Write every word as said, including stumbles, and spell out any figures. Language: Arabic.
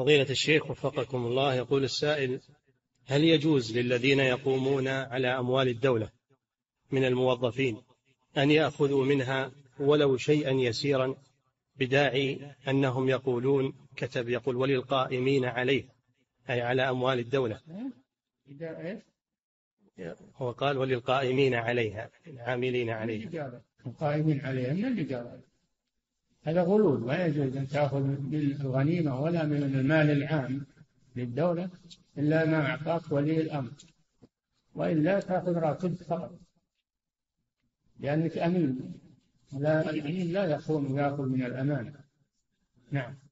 فضيلة الشيخ وفقكم الله، يقول السائل: هل يجوز للذين يقومون على أموال الدولة من الموظفين أن يأخذوا منها ولو شيئا يسيرا، بداعي أنهم يقولون كتب يقول وللقائمين عليه، أي على أموال الدولة، هو قال وللقائمين عليها، العاملين عليها، القائمين عليها من الإجارة. هذا غلول، ولا يجوز أن تأخذ من الغنيمة ولا من المال العام للدولة إلا ما أعطاك ولي الأمر، وإلا تأخذ راتب فقط، لأنك أمين، لا الأمين لا يخون ويأخذ من الأمانة. نعم.